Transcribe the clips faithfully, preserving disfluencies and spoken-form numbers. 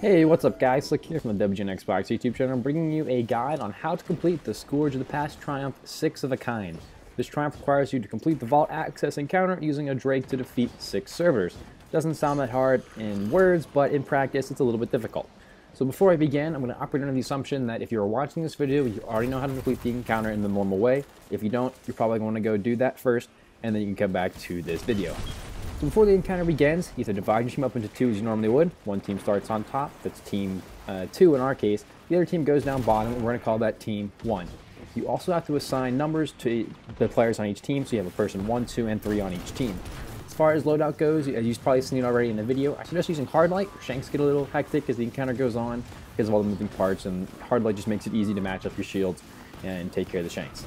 Hey, what's up guys, Slick here from the W G N Xbox YouTube channel, bringing you a guide on how to complete the Scourge of the Past Triumph Six of a Kind. This triumph requires you to complete the Vault Access encounter using a Drake to defeat six servitors. Doesn't sound that hard in words, but in practice it's a little bit difficult. So before I begin, I'm going to operate under the assumption that if you're watching this video, you already know how to complete the encounter in the normal way. If you don't, you're probably going to go do that first, and then you can come back to this video. So before the encounter begins, you have to divide your team up into two as you normally would. One team starts on top, that's team uh, two in our case. The other team goes down bottom, and we're going to call that team one. You also have to assign numbers to the players on each team, so you have a person one, two, and three on each team. As far as loadout goes, as you've probably seen it already in the video, I suggest using Hard Light. Shanks get a little hectic as the encounter goes on because of all the moving parts, and Hard Light just makes it easy to match up your shields and take care of the Shanks.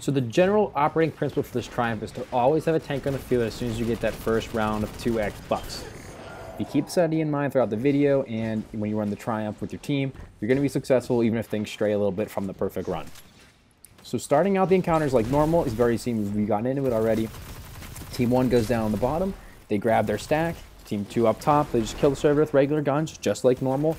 So the general operating principle for this triumph is to always have a tank on the field as soon as you get that first round of two X buffs. If you keep this idea in mind throughout the video and when you run the triumph with your team, you're going to be successful even if things stray a little bit from the perfect run. So starting out the encounters like normal is very seamless. We've gotten into it already. Team one goes down on the bottom, they grab their stack. Team two up top, they just kill the servitor with regular guns just like normal.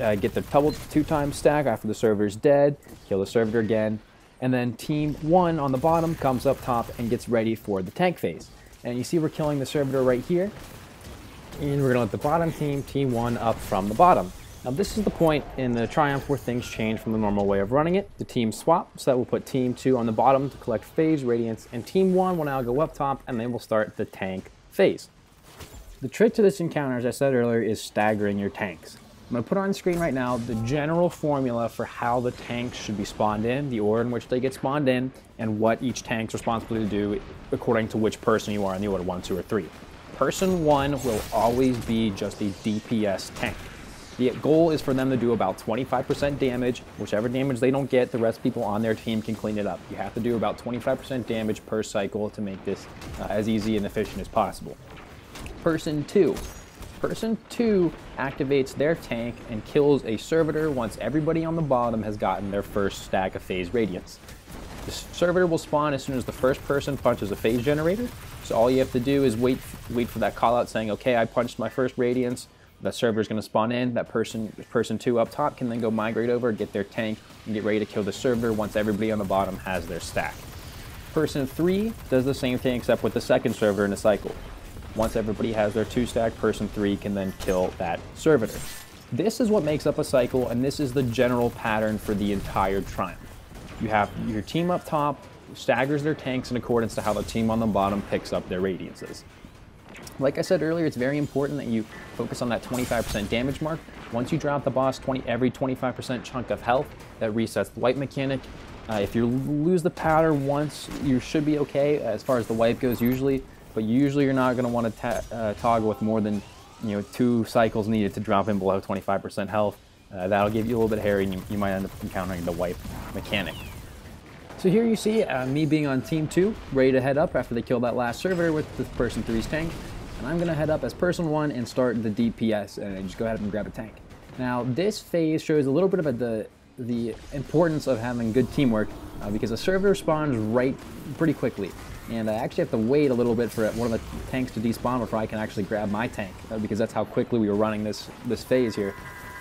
Uh, get the double two times stack after the servitor's dead, kill the servitor again. And then team one on the bottom comes up top and gets ready for the tank phase. And you see we're killing the servitor right here. And we're gonna let the bottom team, team one, up from the bottom. Now this is the point in the triumph where things change from the normal way of running it. The teams swap, so that will put team two on the bottom to collect phase, radiance, and team one will now go up top and then we'll start the tank phase. The trick to this encounter, as I said earlier, is staggering your tanks. I'm going to put on screen right now the general formula for how the tanks should be spawned in, the order in which they get spawned in, and what each tank's responsibility to do according to which person you are in the order, one, two, or three. Person one will always be just a D P S tank. The goal is for them to do about twenty-five percent damage. Whichever damage they don't get, the rest of people on their team can clean it up. You have to do about twenty-five percent damage per cycle to make this uh, as easy and efficient as possible. Person two. Person two activates their tank and kills a servitor once everybody on the bottom has gotten their first stack of phase radiance. The servitor will spawn as soon as the first person punches a phase generator, so all you have to do is wait wait for that call out saying, okay, I punched my first radiance, that servitor is going to spawn in, that person person two up top can then go migrate over, get their tank, and get ready to kill the servitor once everybody on the bottom has their stack. Person three does the same thing except with the second servitor in a cycle. Once everybody has their two stack, person three can then kill that servitor. This is what makes up a cycle, and this is the general pattern for the entire triumph. You have your team up top staggers their tanks in accordance to how the team on the bottom picks up their radiances. Like I said earlier, it's very important that you focus on that twenty-five percent damage mark. Once you drop the boss twenty, every twenty-five percent chunk of health, that resets the wipe mechanic. Uh, if you lose the pattern once, you should be okay as far as the wipe goes usually. But usually you're not going to want to ta uh, toggle with more than, you know, two cycles needed to drop in below twenty-five percent health. Uh, that'll give you a little bit hairy and you, you might end up encountering the wipe mechanic. So here you see uh, me being on team two, ready to head up after they kill that last servitor with the person three's tank. And I'm going to head up as person one and start the D P S and just go ahead and grab a tank. Now this phase shows a little bit of a, the, the importance of having good teamwork uh, because a servitor spawns right pretty quickly. And I actually have to wait a little bit for one of the tanks to despawn before I can actually grab my tank, uh, because that's how quickly we were running this, this phase here.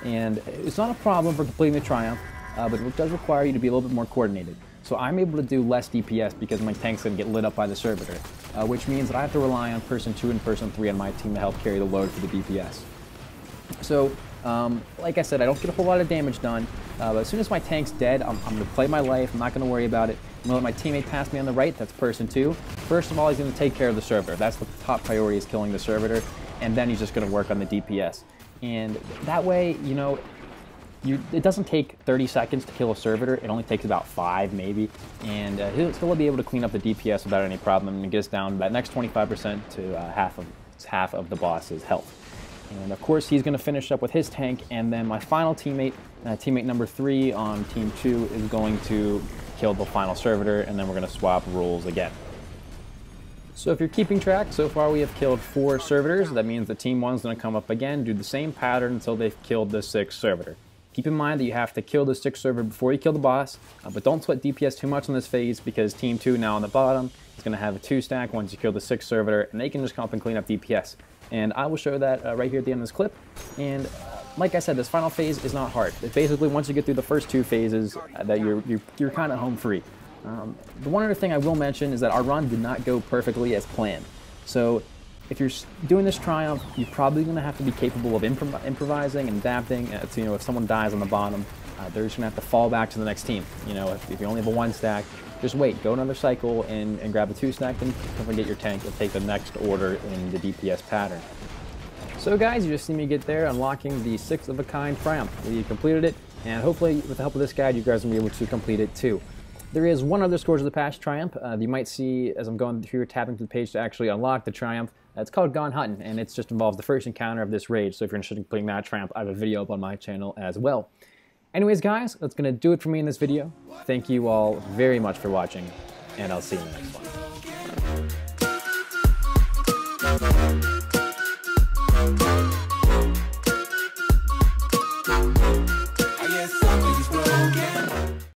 And it's not a problem for completing the triumph, uh, but it does require you to be a little bit more coordinated. So I'm able to do less D P S because my tank's going to get lit up by the servitor, uh, which means that I have to rely on person two and person three on my team to help carry the load for the D P S. So, um, like I said, I don't get a whole lot of damage done, uh, but as soon as my tank's dead, I'm, I'm going to play my life, I'm not going to worry about it. I'm going to let my teammate pass me on the right, that's person two. First of all, he's going to take care of the servitor. That's the top priority, is killing the servitor, and then he's just going to work on the D P S. And that way, you know, you, it doesn't take thirty seconds to kill a servitor, it only takes about five maybe, and uh, he'll still be able to clean up the D P S without any problem and get us down that next twenty-five percent to uh, half, of, half of the boss's health. And of course, he's going to finish up with his tank, and then my final teammate, uh, teammate number three on team two, is going to kill the final servitor, and then we're going to swap roles again. So if you're keeping track, so far we have killed four servitors. That means the team one's going to come up again, do the same pattern until they've killed the sixth servitor. Keep in mind that you have to kill the sixth servitor before you kill the boss, uh, but don't sweat D P S too much on this phase because team two, now on the bottom, is going to have a two stack once you kill the sixth servitor, and they can just come up and clean up D P S. And I will show that uh, right here at the end of this clip. And uh, like I said, this final phase is not hard. It's basically, once you get through the first two phases, uh, that you're, you're, you're kind of home free. Um, the one other thing I will mention is that our run did not go perfectly as planned. So if you're doing this triumph, you're probably going to have to be capable of improv improvising and adapting. Uh, to, you know, if someone dies on the bottom, uh, they're just going to have to fall back to the next team. You know, if, if you only have a one stack, just wait, go another cycle and, and grab a two stack, then come and get your tank and take the next order in the D P S pattern. So guys, you just see me get there, unlocking the Six of a Kind triumph. We completed it, and hopefully with the help of this guide, you guys will be able to complete it too. There is one other Scourge of the Past triumph uh, that you might see as I'm going through, tapping through the page to actually unlock the triumph. It's called Gone Huntin', and it just involves the first encounter of this raid, so if you're interested in completing that triumph, I have a video up on my channel as well. Anyways guys, that's going to do it for me in this video. Thank you all very much for watching, and I'll see you in the next one.